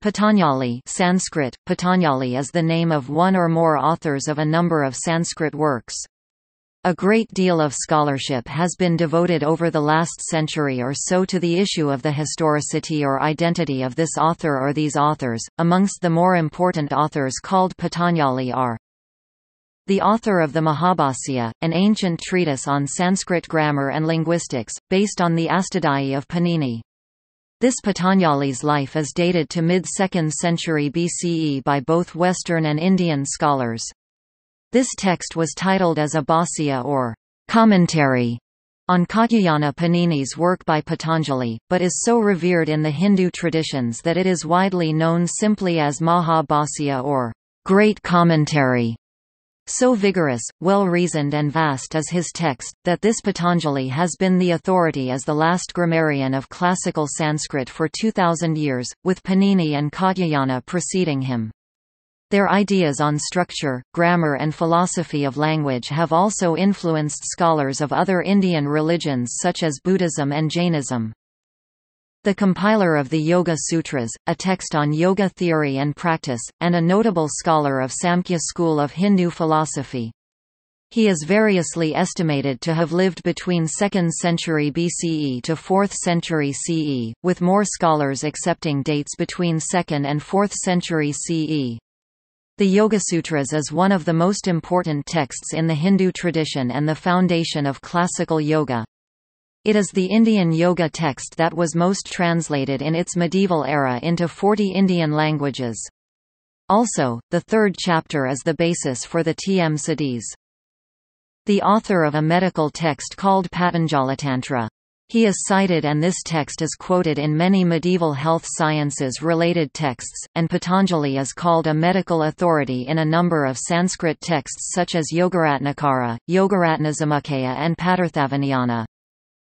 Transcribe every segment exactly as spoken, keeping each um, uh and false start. Patanjali Sanskrit, Patanjali is the name of one or more authors of a number of Sanskrit works. A great deal of scholarship has been devoted over the last century or so to the issue of the historicity or identity of this author or these authors. Amongst the more important authors called Patanjali are the author of the Mahabhasya, an ancient treatise on Sanskrit grammar and linguistics, based on the Astadhyayi of Panini. This Patanjali's life is dated to mid-second century B C E by both Western and Indian scholars. This text was titled as a Bhāṣya or commentary on Katyayana, Panini's work by Patanjali, but is so revered in the Hindu traditions that it is widely known simply as Mahabhāṣya or great commentary. So vigorous, well-reasoned and vast is his text, that this Patanjali has been the authority as the last grammarian of classical Sanskrit for two thousand years, with Panini and Katyayana preceding him. Their ideas on structure, grammar and philosophy of language have also influenced scholars of other Indian religions such as Buddhism and Jainism. The compiler of the Yoga Sutras, a text on yoga theory and practice, and a notable scholar of Samkhya school of Hindu philosophy. He is variously estimated to have lived between second century B C E to fourth century C E, with more scholars accepting dates between second and fourth century C E. The Yogasutras is one of the most important texts in the Hindu tradition and the foundation of classical yoga. It is the Indian yoga text that was most translated in its medieval era into forty Indian languages. Also, the third chapter is the basis for the T M Siddhis. The author of a medical text called Patanjala Tantra. He is cited and this text is quoted in many medieval health sciences related texts, and Patanjali is called a medical authority in a number of Sanskrit texts such as Yogaratnasamakaya, Yogaratnasamakaya and Patarthavaniyana.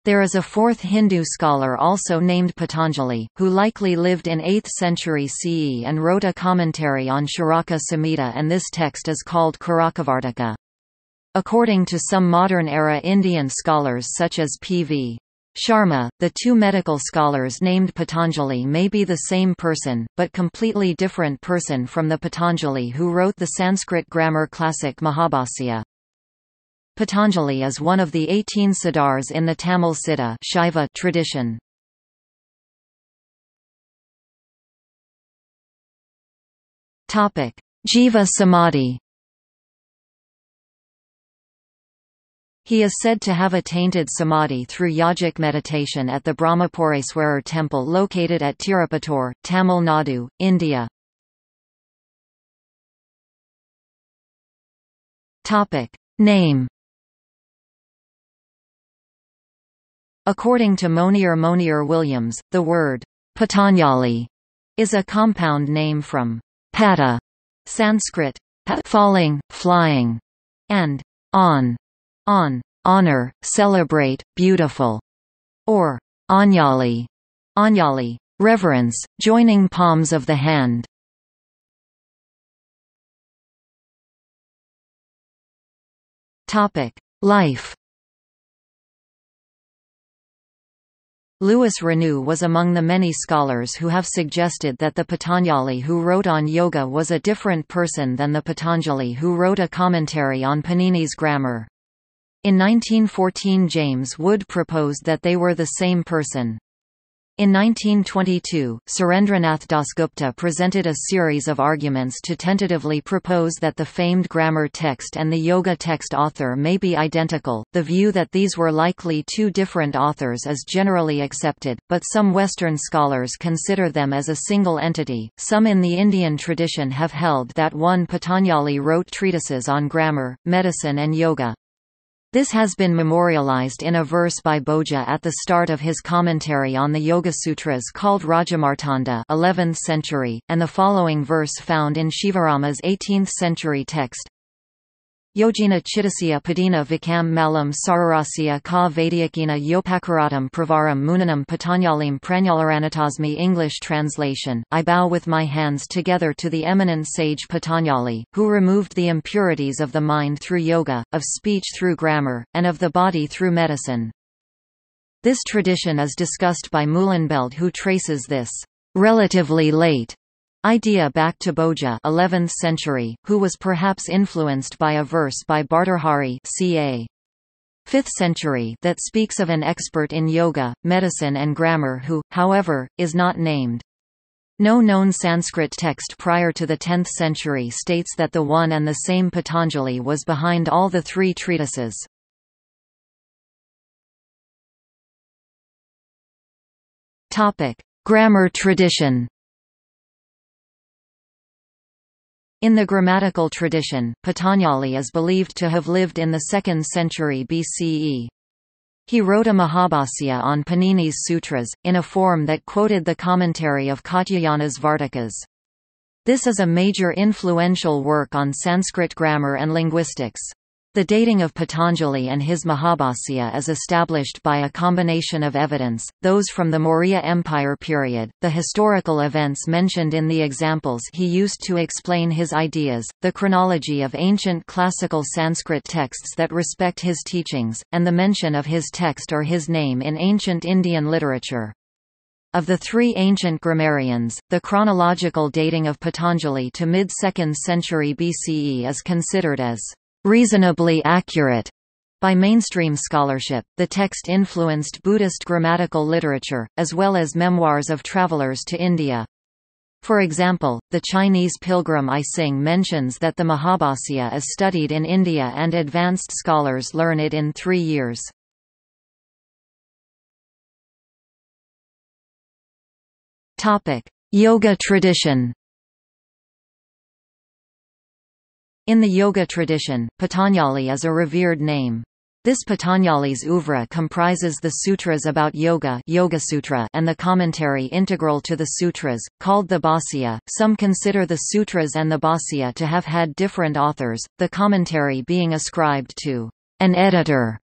There is a fourth Hindu scholar also named Patanjali, who likely lived in eighth century C E and wrote a commentary on Charaka Samhita, and this text is called Charakavartika. According to some modern-era Indian scholars such as P V Sharma, the two medical scholars named Patanjali may be the same person, but completely different person from the Patanjali who wrote the Sanskrit grammar classic Mahabhasya. Patanjali is one of the eighteen Siddhars in the Tamil Siddha Shaiva tradition. Jiva Samadhi. He is said to have attained samadhi through yogic meditation at the Brahmapureeswarar Temple located at Tirupattur, Tamil Nadu, India. Name. According to Monier Monier-Williams, the word Patanjali is a compound name from pata, Sanskrit, falling, flying, and on, on, honor, celebrate, beautiful, or Anjali, Anjali, reverence, joining palms of the hand. Topic: Life. Louis Renu was among the many scholars who have suggested that the Patanjali who wrote on yoga was a different person than the Patanjali who wrote a commentary on Panini's grammar. In nineteen fourteen, James Wood proposed that they were the same person. In nineteen twenty-two, Surendranath Dasgupta presented a series of arguments to tentatively propose that the famed grammar text and the yoga text author may be identical. The view that these were likely two different authors is generally accepted, but some Western scholars consider them as a single entity. Some in the Indian tradition have held that one Patanjali wrote treatises on grammar, medicine, and yoga. This has been memorialized in a verse by Bhoja at the start of his commentary on the Yoga Sutras called Rajamartanda, eleventh century, and the following verse found in Shivarama's eighteenth century text. Yogina chittasya padina vikam malam sararasya ka vaidyakina yopakaratam pravaram munanam patanjalim pranyalaranatasmi. English translation: I bow with my hands together to the eminent sage Patanjali, who removed the impurities of the mind through yoga, of speech through grammar, and of the body through medicine. This tradition is discussed by Mühlenbeld, who traces this relatively late Idea back to Bhoja, eleventh century, who was perhaps influenced by a verse by Bhartṛhari, circa fifth century, that speaks of an expert in yoga, medicine and grammar who, however, is not named. No known Sanskrit text prior to the tenth century states that the one and the same Patanjali was behind all the three treatises. Topic: Grammar tradition. In the grammatical tradition, Patanjali is believed to have lived in the second century B C E. He wrote a Mahabhasya on Panini's sutras, in a form that quoted the commentary of Katyayana's Vartikas. This is a major influential work on Sanskrit grammar and linguistics. The dating of Patanjali and his Mahabhasya is established by a combination of evidence, those from the Maurya Empire period, the historical events mentioned in the examples he used to explain his ideas, the chronology of ancient classical Sanskrit texts that respect his teachings, and the mention of his text or his name in ancient Indian literature. Of the three ancient grammarians, the chronological dating of Patanjali to mid-second century B C E is considered as reasonably accurate by mainstream scholarship. The text influenced Buddhist grammatical literature, as well as memoirs of travelers to India. For example, the Chinese pilgrim I Singh mentions that the Mahabhasya is studied in India and advanced scholars learn it in three years. Yoga tradition. In the yoga tradition, Patanjali is a revered name. This Patanjali's oeuvre comprises the sutras about yoga, Yoga Sutra, and the commentary integral to the sutras, called the Bhāṣya. Some consider the sutras and the Bhāṣya to have had different authors, the commentary being ascribed to an editor,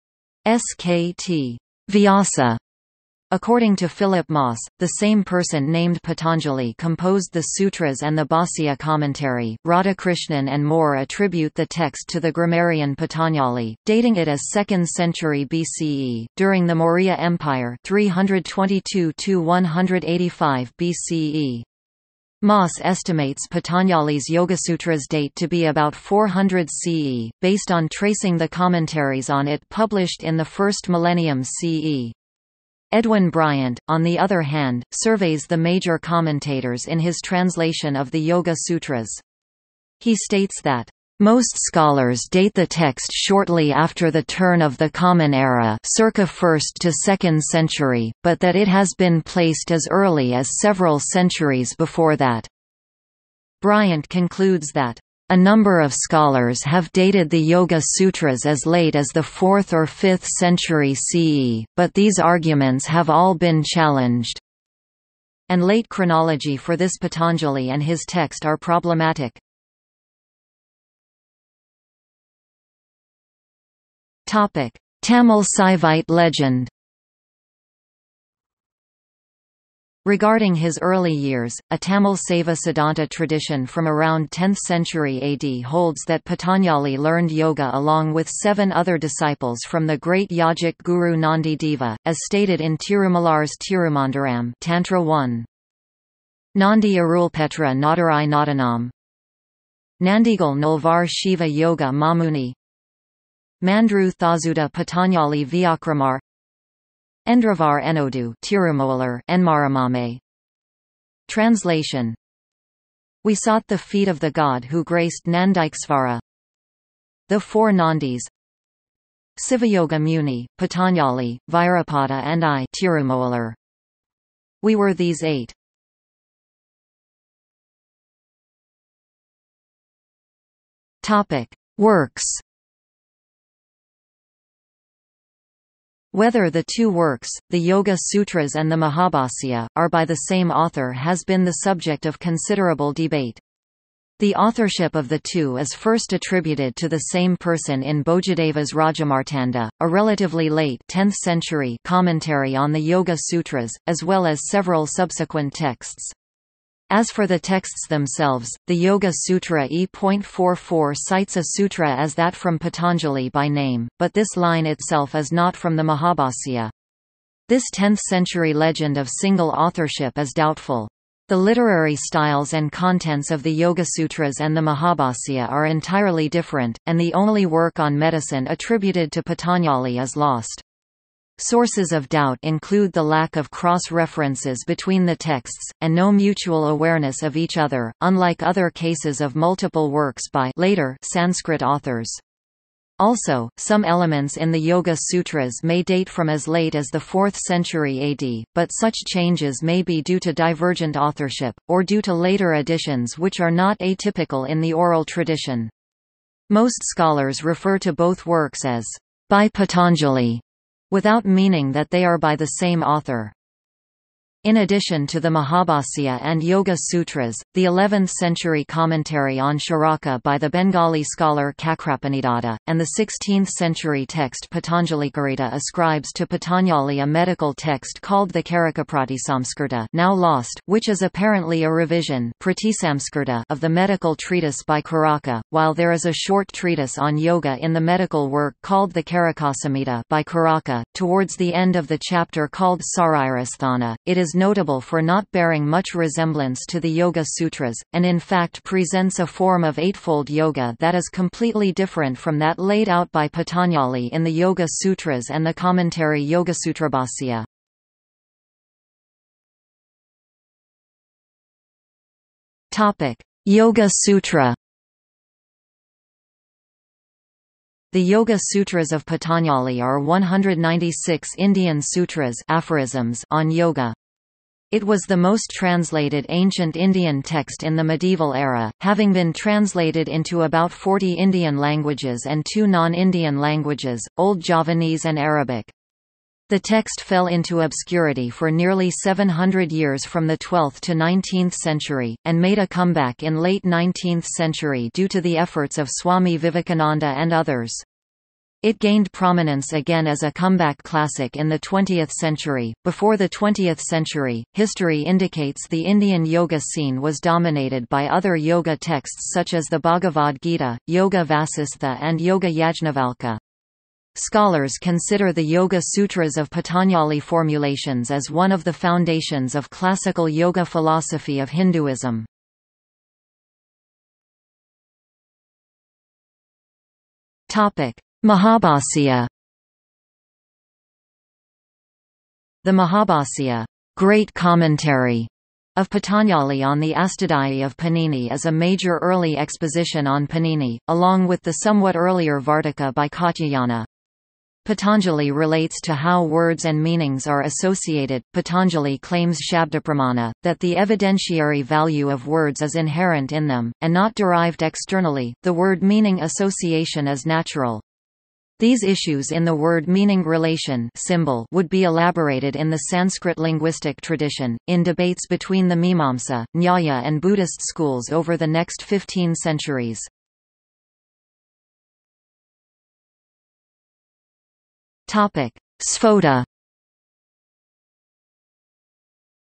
S K T Vyasa. According to Philip Maas, the same person named Patanjali composed the sutras and the Bhāṣya commentary. Radhakrishnan and more attribute the text to the grammarian Patanjali, dating it as second century B C E. During the Maurya Empire, three hundred twenty-two to one hundred eighty-five B C E. Maas estimates Patanjali's Yogasutras date to be about four hundred C E, based on tracing the commentaries on it published in the first millennium C E. Edwin Bryant, on the other hand, surveys the major commentators in his translation of the Yoga Sutras. He states that, "...most scholars date the text shortly after the turn of the Common Era, circa first to second century, but that it has been placed as early as several centuries before that." Bryant concludes that, "...a number of scholars have dated the Yoga Sutras as late as the fourth or fifth century C E, but these arguments have all been challenged." And late chronology for this Patanjali and his text are problematic. Tamil Saivite legend. Regarding his early years, a Tamil Saiva Siddhanta tradition from around tenth century A D holds that Patanjali learned yoga along with seven other disciples from the great yogic guru Nandi Deva, as stated in Tirumalar's Tirumandaram Tantra one. Nandi Arulpetra Nadarai Nadanam Nandigal Nilvar Shiva Yoga Mamuni Mandru Thazuda Patanjali Vyakramar Endravar Enodu Tirumolar Enmaramame. Translation: We sought the feet of the god who graced Nandikesvara. The four Nandis Sivayoga Muni, Patanjali, Virapada and I Tirumolar. We were these eight. Topic: Works. Whether the two works, the Yoga Sutras and the Mahabhasya, are by the same author has been the subject of considerable debate. The authorship of the two is first attributed to the same person in Bhojadeva's Rajamartanda, a relatively late tenth century commentary on the Yoga Sutras, as well as several subsequent texts. As for the texts themselves, the Yoga Sutra E forty-four cites a sutra as that from Patanjali by name, but this line itself is not from the Mahabhasya. This tenth century legend of single authorship is doubtful. The literary styles and contents of the Yoga Sutras and the Mahabhasya are entirely different, and the only work on medicine attributed to Patanjali is lost. Sources of doubt include the lack of cross-references between the texts, and no mutual awareness of each other, unlike other cases of multiple works by later Sanskrit authors. Also, some elements in the Yoga Sutras may date from as late as the fourth century A D, but such changes may be due to divergent authorship, or due to later additions which are not atypical in the oral tradition. Most scholars refer to both works as by Patanjali, without meaning that they are by the same author. In addition to the Mahabhasya and Yoga Sutras, the eleventh century commentary on Charaka by the Bengali scholar Kakrapanidatta, and the sixteenth century text Patanjalikarita ascribes to Patanjali a medical text called the Charakapratisamskrita, now lost, which is apparently a revision of the medical treatise by Charaka, while there is a short treatise on yoga in the medical work called the Charaka Samhita by Charaka, towards the end of the chapter called Sarairasthana. It is notable for not bearing much resemblance to the Yoga Sutras, and in fact presents a form of eightfold yoga that is completely different from that laid out by Patanjali in the Yoga Sutras and the commentary Yogasutrabhasya. Yoga Sutra. The Yoga Sutras of Patanjali are one hundred ninety-six Indian sutras aphorisms on yoga. It was the most translated ancient Indian text in the medieval era, having been translated into about forty Indian languages and two non-Indian languages, Old Javanese and Arabic. The text fell into obscurity for nearly seven hundred years from the twelfth to nineteenth century, and made a comeback in late nineteenth century due to the efforts of Swami Vivekananda and others. It gained prominence again as a comeback classic in the twentieth century. Before the twentieth century, history indicates the Indian yoga scene was dominated by other yoga texts such as the Bhagavad Gita, Yoga Vasistha, and Yoga Yajnavalkya. Scholars consider the Yoga Sutras of Patanjali formulations as one of the foundations of classical yoga philosophy of Hinduism. Mahabhasya. The Mahabhasya, great commentary, of Patanjali on the Astadhyayi of Panini is a major early exposition on Panini, along with the somewhat earlier Vartika by Katyayana. Patanjali relates to how words and meanings are associated. Patanjali claims shabdapramana, that the evidentiary value of words is inherent in them, and not derived externally. The word-meaning association is natural. These issues in the word-meaning relation symbol would be elaborated in the Sanskrit linguistic tradition, in debates between the Mimamsa, Nyaya and Buddhist schools over the next fifteen centuries. Sphota.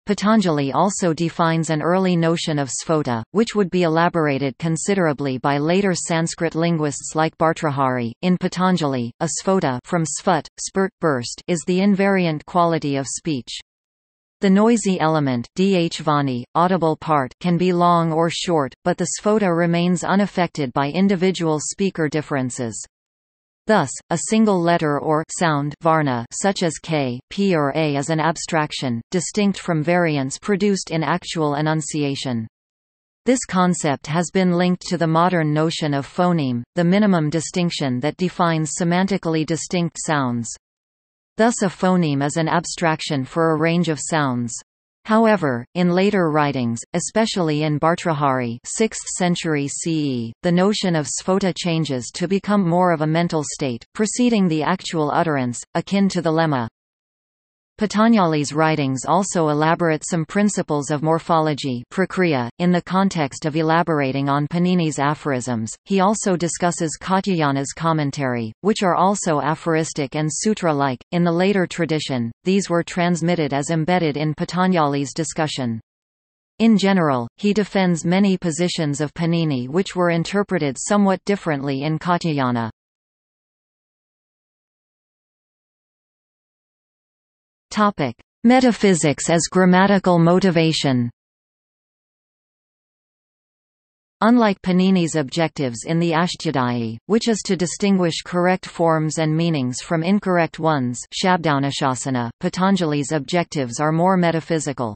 Patanjali also defines an early notion of sphota, which would be elaborated considerably by later Sanskrit linguists like Bhartṛhari. In Patanjali, a sphota from sphut, spurt, burst is the invariant quality of speech. The noisy element dhvani, audible part, can be long or short, but the sphota remains unaffected by individual speaker differences. Thus, a single letter or sound varna such as K, P or A is an abstraction, distinct from variants produced in actual enunciation. This concept has been linked to the modern notion of phoneme, the minimum distinction that defines semantically distinct sounds. Thus a phoneme is an abstraction for a range of sounds. However, in later writings, especially in Bhartṛhari sixth century C E, the notion of sphota changes to become more of a mental state, preceding the actual utterance, akin to the lemma. Patanjali's writings also elaborate some principles of morphology prakriya. In the context of elaborating on Panini's aphorisms, he also discusses Katyayana's commentary, which are also aphoristic and sutra-like. In the later tradition, these were transmitted as embedded in Patanjali's discussion. In general, he defends many positions of Panini which were interpreted somewhat differently in Katyayana. Topic: Metaphysics as grammatical motivation. Unlike Panini's objectives in the Astadhyayi, which is to distinguish correct forms and meanings from incorrect ones, Patanjali's objectives are more metaphysical.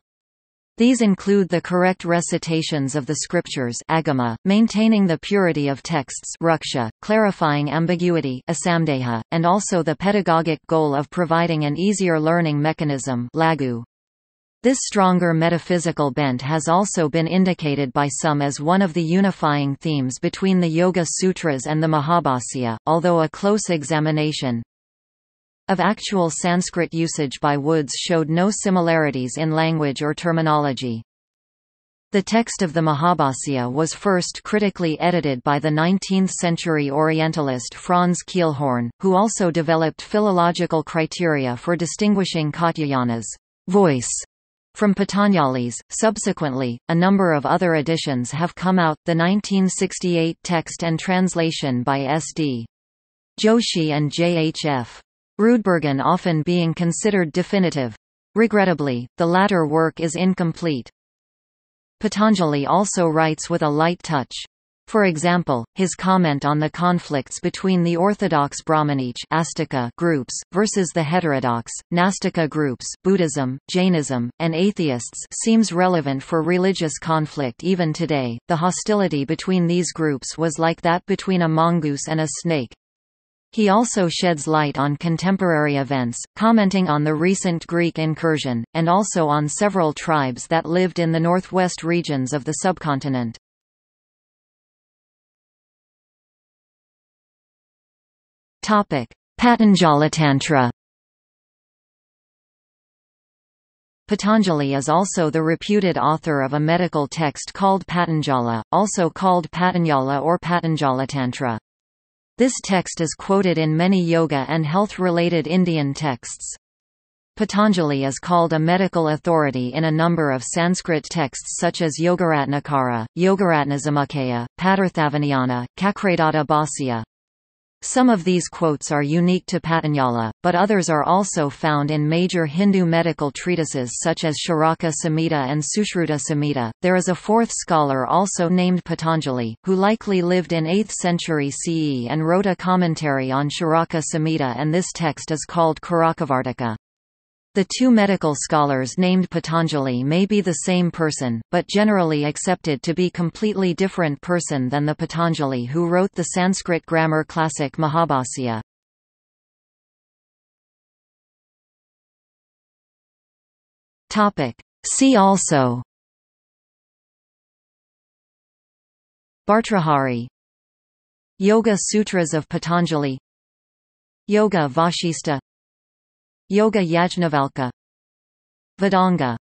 These include the correct recitations of the scriptures, agama, maintaining the purity of texts, ruksha, clarifying ambiguity, asamdeha, and also the pedagogic goal of providing an easier learning mechanism, lagu. This stronger metaphysical bent has also been indicated by some as one of the unifying themes between the Yoga Sutras and the Mahabhasya, although a close examination of actual Sanskrit usage by Woods showed no similarities in language or terminology. The text of the Mahabhasya was first critically edited by the nineteenth-century Orientalist Franz Kielhorn, who also developed philological criteria for distinguishing Katyayana's voice from Patanjali's. Subsequently, a number of other editions have come out. The nineteen sixty-eight text and translation by S D Joshi and J H F Rudbergen often being considered definitive. Regrettably, the latter work is incomplete. Patanjali also writes with a light touch. For example, his comment on the conflicts between the orthodox Brahmanich Astika groups versus the heterodox Nastika groups, Buddhism, Jainism, and atheists seems relevant for religious conflict even today. The hostility between these groups was like that between a mongoose and a snake. He also sheds light on contemporary events, commenting on the recent Greek incursion, and also on several tribes that lived in the northwest regions of the subcontinent. Patanjala Tantra. Patanjali is also the reputed author of a medical text called Patanjala, also called Patanjala or Patanjala Tantra. This text is quoted in many yoga and health-related Indian texts. Patanjali is called a medical authority in a number of Sanskrit texts such as Yogaratnakara, Yogaratnasamakaya, Patarthavaniyana, Kakradāta-bhāsya. Some of these quotes are unique to Patanjala, but others are also found in major Hindu medical treatises such as Charaka Samhita and Sushruta Samhita. There is a fourth scholar also named Patanjali, who likely lived in eighth century C E and wrote a commentary on Charaka Samhita, and this text is called Charakavartika. The two medical scholars named Patanjali may be the same person, but generally accepted to be completely different person than the Patanjali who wrote the Sanskrit grammar classic Mahabhasya. See also: Bhartṛhari, Yoga Sutras of Patanjali, Yoga Vasishta, Yoga Yajnavalkya, Vedanga.